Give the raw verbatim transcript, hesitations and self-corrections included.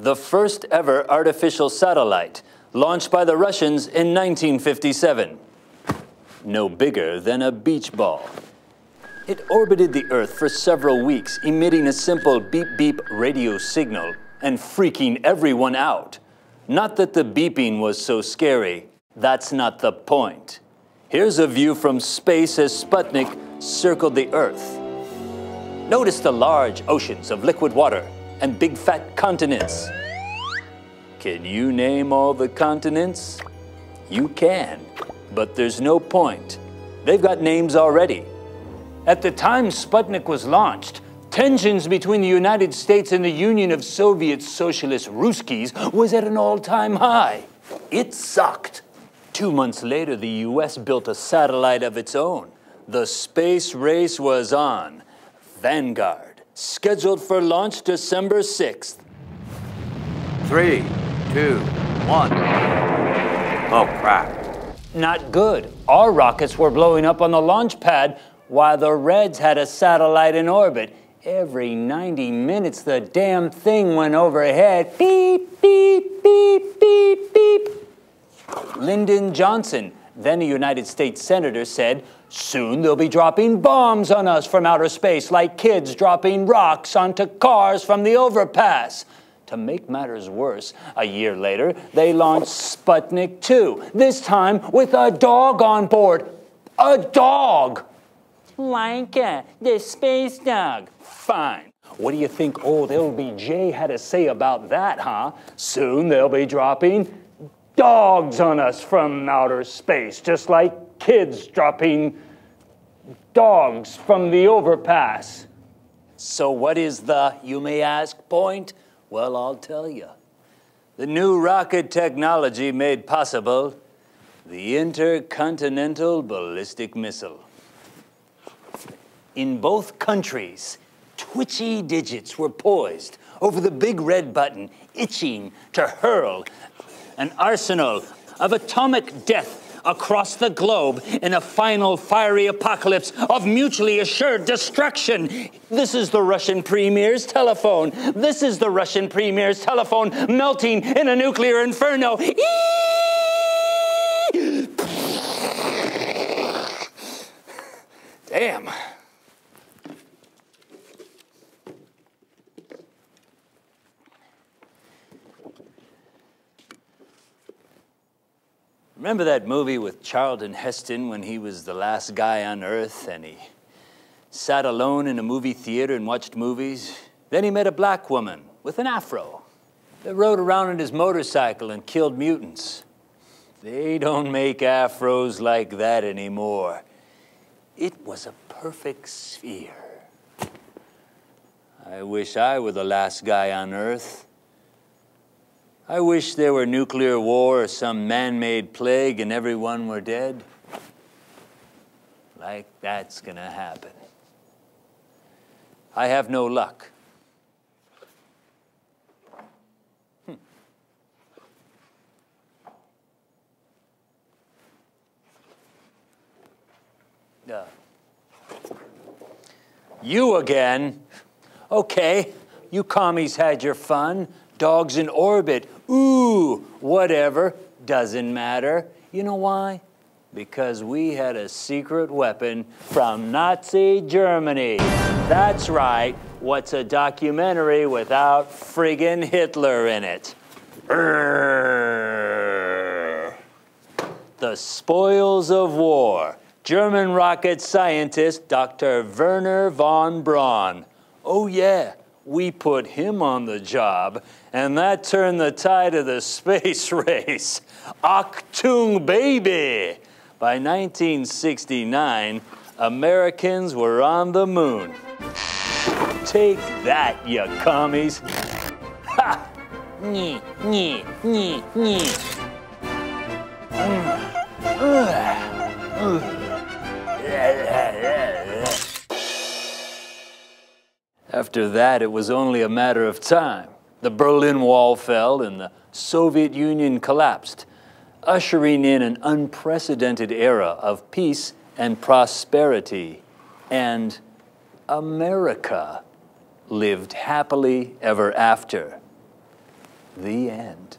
the first ever artificial satellite, launched by the Russians in nineteen fifty-seven. No bigger than a beach ball. It orbited the Earth for several weeks, emitting a simple beep-beep radio signal and freaking everyone out. Not that the beeping was so scary. That's not the point. Here's a view from space as Sputnik circled the Earth. Notice the large oceans of liquid water and big fat continents. Can you name all the continents? You can, but there's no point. They've got names already. At the time Sputnik was launched, tensions between the United States and the Union of Soviet Socialist Ruskies was at an all-time high. It sucked. Two months later, the U S built a satellite of its own. The space race was on. Vanguard, scheduled for launch December sixth. Three, two, one. Oh, crap. Not good. Our rockets were blowing up on the launch pad while the Reds had a satellite in orbit. Every ninety minutes, the damn thing went overhead. Beep, beep, beep, beep, beep. Lyndon Johnson, then a United States senator, said, "Soon they'll be dropping bombs on us from outer space, like kids dropping rocks onto cars from the overpass." To make matters worse, a year later, they launched Sputnik two, this time with a dog on board. A dog! Laika, the space dog. Fine. What do you think old L B J had to say about that, huh? Soon they'll be dropping dogs on us from outer space, just like kids dropping dogs from the overpass. So what is the, you may ask, point? Well, I'll tell you. The new rocket technology made possible the intercontinental ballistic missile. In both countries, twitchy digits were poised over the big red button, itching to hurl an arsenal of atomic death across the globe in a final fiery apocalypse of mutually assured destruction. This is the Russian premier's telephone. This is the Russian premier's telephone melting in a nuclear inferno. Eee! Damn. Remember that movie with Charlton Heston when he was the last guy on Earth and he sat alone in a movie theater and watched movies? Then he met a black woman with an afro that rode around on his motorcycle and killed mutants. They don't make afros like that anymore. It was a perfect sphere. I wish I were the last guy on Earth. I wish there were nuclear war or some man-made plague and everyone were dead. Like that's gonna happen. I have no luck. Hmm. Uh, you again? Okay, you commies had your fun. Dogs in orbit, ooh, whatever, doesn't matter. You know why? Because we had a secret weapon from Nazi Germany. That's right, what's a documentary without friggin' Hitler in it? Urgh. The Spoils of War, German rocket scientist Doctor Werner von Braun. Oh yeah. We put him on the job, and that turned the tide of the space race. Achtung, baby! By nineteen sixty-nine, Americans were on the moon. Take that, you commies. Ha! Nye, nye, nye, nye. Mm. Ugh. Ugh. After that, it was only a matter of time. The Berlin Wall fell and the Soviet Union collapsed, ushering in an unprecedented era of peace and prosperity. And America lived happily ever after. The end.